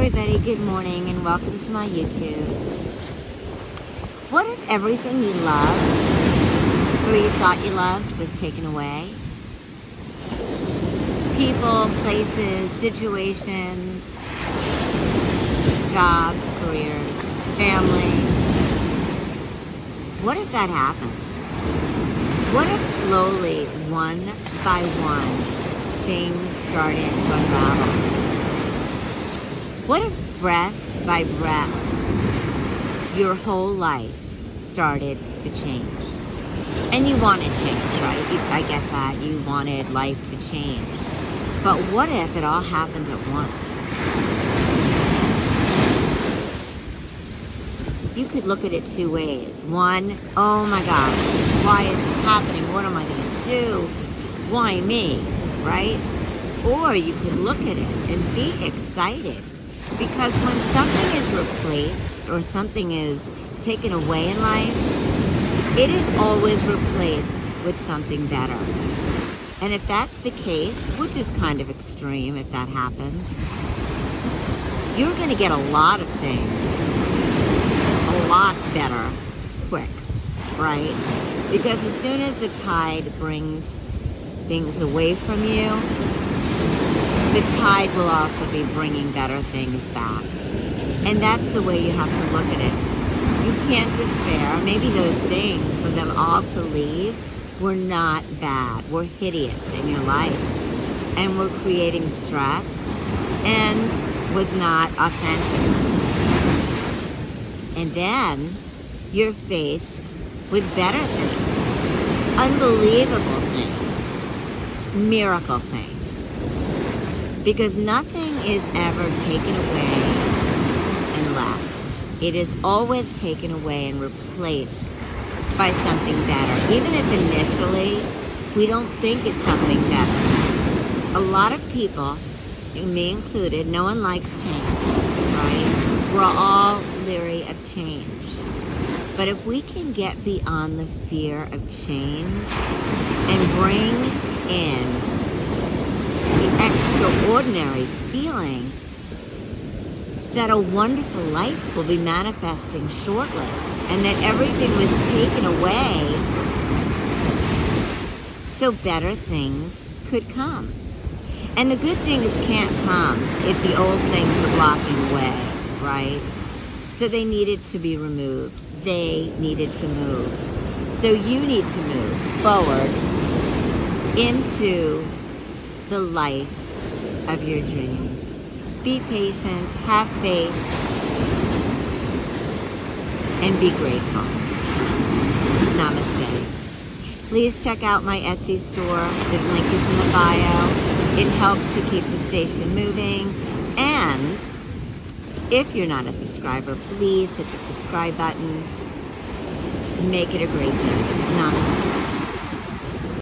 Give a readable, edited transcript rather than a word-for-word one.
everybody, good morning and welcome to my YouTube. What if everything you loved or you thought you loved was taken away? People, places, situations, jobs, careers, family. What if that happened? What if slowly, one by one, things started to unravel? What if breath by breath, your whole life started to change? And you wanted change, right? I get that. You wanted life to change. But what if it all happened at once? You could look at it two ways. One, oh my gosh, why is this happening? What am I going to do? Why me, right? Or you could look at it and be excited. Because when something is replaced or something is taken away in life, it is always replaced with something better. And if that's the case, which is kind of extreme if that happens, you're going to get a lot of things, a lot better, quick, right? Because as soon as the tide brings things away from you, the tide will also be bringing better things back. And that's the way you have to look at it. You can't despair. Maybe those things, for them all to leave, were not bad, were hideous in your life, and were creating stress, and was not authentic. And then you're faced with better things, unbelievable things, miracle things. Because nothing is ever taken away and left. It is always taken away and replaced by something better. Even if initially we don't think it's something better. A lot of people, me included, no one likes change, right? We're all leery of change. But if we can get beyond the fear of change and bring in extraordinary feeling that a wonderful life will be manifesting shortly, and that everything was taken away so better things could come. And the good things can't come if the old things are blocking away, right? So they needed to be removed. They needed to move. So you need to move forward into the life of your dreams. Be patient, have faith, and be grateful. Namaste. Please check out my Etsy store. The link is in the bio. It helps to keep the station moving. And if you're not a subscriber, please hit the subscribe button. Make it a great day. Namaste.